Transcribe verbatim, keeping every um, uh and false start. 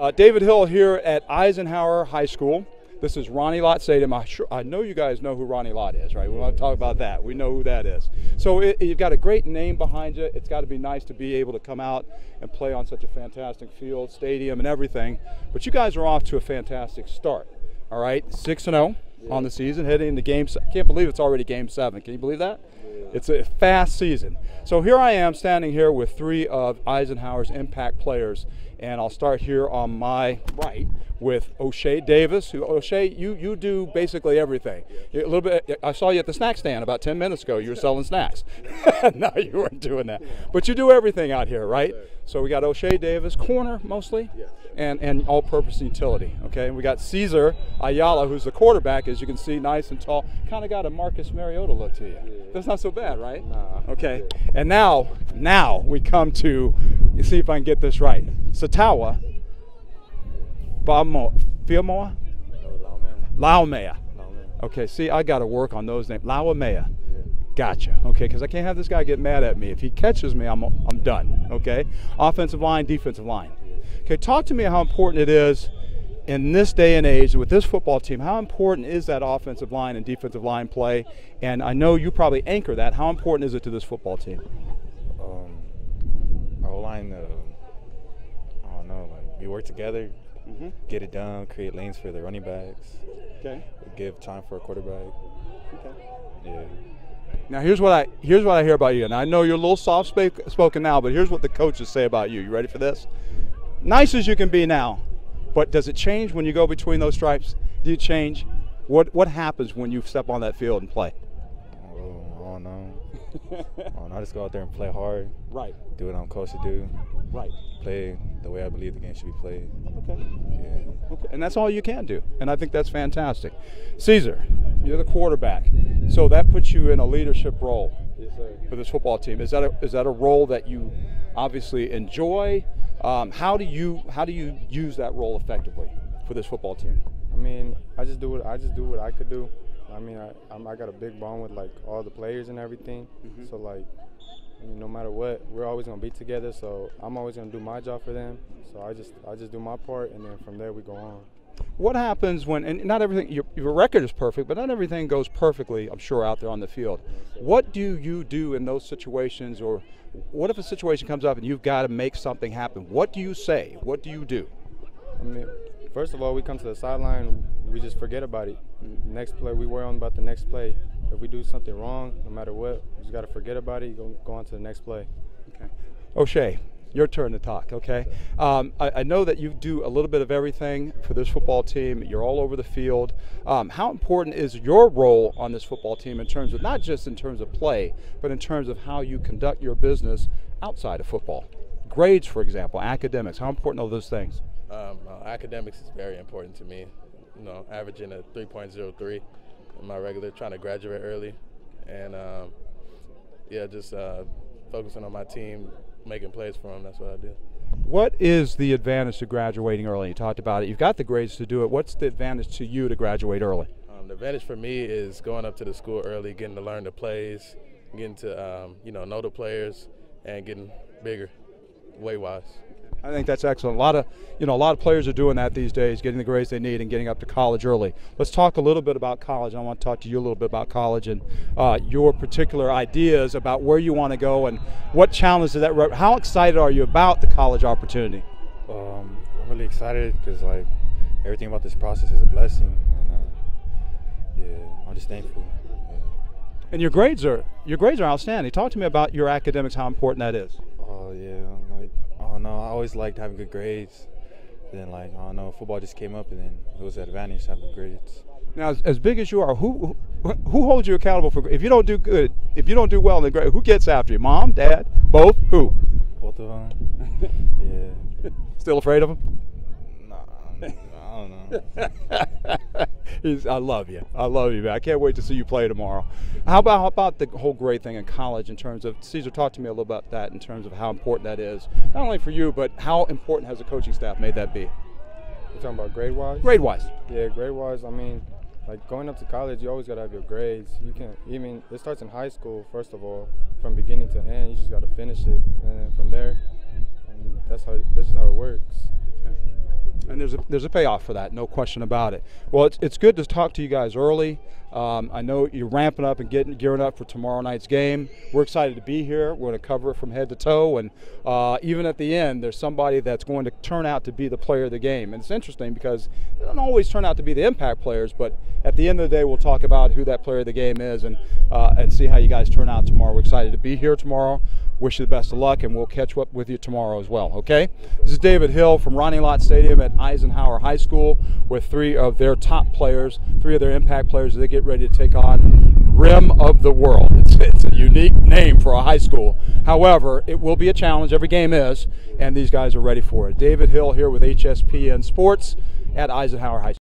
Uh, David Hill here at Eisenhower High School. This is Ronnie Lott Stadium. I, sure, I know you guys know who Ronnie Lott is, right? We want to talk about that. We know who that is. So it, you've got a great name behind you. It's got to be nice to be able to come out and play on such a fantastic field, stadium, and everything. But you guys are off to a fantastic start, all right? six and oh yeah. On the season, heading into game seven. Can't believe it's already game seven. Can you believe that? Yeah. It's a fast season. So here I am standing here with three of Eisenhower's impact players. And I'll start here on my right with O'Shea Davis. Who, O'Shea, you, you do basically everything. You're a little bit. I saw you at the snack stand about ten minutes ago. You were selling snacks. No, you weren't doing that. But you do everything out here, right? So we got O'Shea Davis, corner mostly, and, and all-purpose utility, okay? And we got Caesar Ayala, who's the quarterback, as you can see, nice and tall. Kind of got a Marcus Mariota look to you. That's not so bad, right? Okay, and now, now we come to, you see if I can get this right. Sitawa Fiamoa Laomea. Okay, see, I got to work on those names. Laomea. Gotcha. Okay, because I can't have this guy get mad at me. If he catches me, I'm, I'm done. Okay? Offensive line, defensive line. Okay, talk to me how important it is in this day and age with this football team. How important is that offensive line and defensive line play? And I know you probably anchor that. How important is it to this football team? Um, our line, uh, No, like we work together, mm-hmm. get it done, create lanes for the running backs, okay. give time for a quarterback. Okay. Yeah. Now here's what I here's what I hear about you, and I know you're a little soft spoken now, but here's what the coaches say about you. You ready for this? Nice as you can be now, but does it change when you go between those stripes? Do you change? What what happens when you step on that field and play? Oh, I don't know. um, I just go out there and play hard. Right. Do what I'm coached to do. Right. Play the way I believe the game should be played. Okay. Yeah. Okay. And that's all you can do. And I think that's fantastic. Caesar, you're the quarterback. So that puts you in a leadership role yes, sir. for this football team. Is that a, is that a role that you obviously enjoy? Um, how do you how do you use that role effectively for this football team? I mean, I just do what I just do what I could do. I mean, I I'm, I got a big bond with like all the players and everything. Mm-hmm. So like, I mean, no matter what, we're always gonna be together. So I'm always gonna do my job for them. So I just I just do my part, and then from there we go on. What happens when, and not everything, your, your record is perfect, but not everything goes perfectly, I'm sure, out there on the field. What do you do in those situations, or what if a situation comes up and you've got to make something happen? What do you say? What do you do? I mean, first of all, we come to the sideline, we just forget about it. Next play, we worry on about the next play. If we do something wrong, no matter what, we just got to forget about it, go, go on to the next play. Okay. O'Shea, your turn to talk, okay? Um, I, I know that you do a little bit of everything for this football team. You're all over the field. Um, how important is your role on this football team in terms of, not just in terms of play, but in terms of how you conduct your business outside of football? Grades, for example, academics, how important are those things? Um, uh, academics is very important to me. You know, averaging a three point oh three in my regular, trying to graduate early, and um, yeah, just uh, focusing on my team, making plays for them. That's what I do. What is the advantage to graduating early? You talked about it. You've got the grades to do it. What's the advantage to you to graduate early? Um, the advantage for me is going up to the school early, getting to learn the plays, getting to um, you know know the players, and getting bigger, weight wise. I think that's excellent. A lot of, you know, a lot of players are doing that these days, getting the grades they need and getting up to college early. Let's talk a little bit about college. I want to talk to you a little bit about college and uh, your particular ideas about where you want to go and what challenges that. How excited are you about the college opportunity? Um, I'm really excited because like everything about this process is a blessing, and uh, yeah, I'm just thankful. Yeah. And your grades are your grades are outstanding. Talk to me about your academics. How important that is? Oh yeah, like. I don't know, I always liked having good grades. Then like, I don't know, football just came up and then it was an advantage to have good grades. Now, as, as big as you are, who, who who holds you accountable for, if you don't do good, if you don't do well in the grade, who gets after you? Mom, dad, both, who? Both of them, yeah. Still afraid of them? Nah, I don't know. He's, I love you. I love you, man. I can't wait to see you play tomorrow. How about how about the whole grade thing in college in terms of, Caesar, talk to me a little about that in terms of how important that is. Not only for you, but how important has the coaching staff made that be? You're talking about grade-wise? Grade-wise. Yeah, grade-wise, I mean, like going up to college, you always got to have your grades. You can even, it starts in high school, first of all, from beginning to end. You just got to finish it. And then from there, I mean, that's how, that's just how it works. and there's a, there's a payoff for that, no question about it. Well, it's, it's good to talk to you guys early. Um, I know you're ramping up and getting gearing up for tomorrow night's game. We're excited to be here. We're going to cover it from head to toe, and uh, even at the end, there's somebody that's going to turn out to be the player of the game. And it's interesting because they don't always turn out to be the impact players, but at the end of the day, we'll talk about who that player of the game is, and uh, and see how you guys turn out tomorrow. We're excited to be here tomorrow. Wish you the best of luck, and we'll catch up with you tomorrow as well, okay? This is David Hill from Ronnie Lott Stadium at Eisenhower High School with three of their top players, three of their impact players as they get ready to take on Rim of the World. It's, it's a unique name for a high school. However, it will be a challenge. Every game is, and these guys are ready for it. David Hill here with H S P N Sports at Eisenhower High School.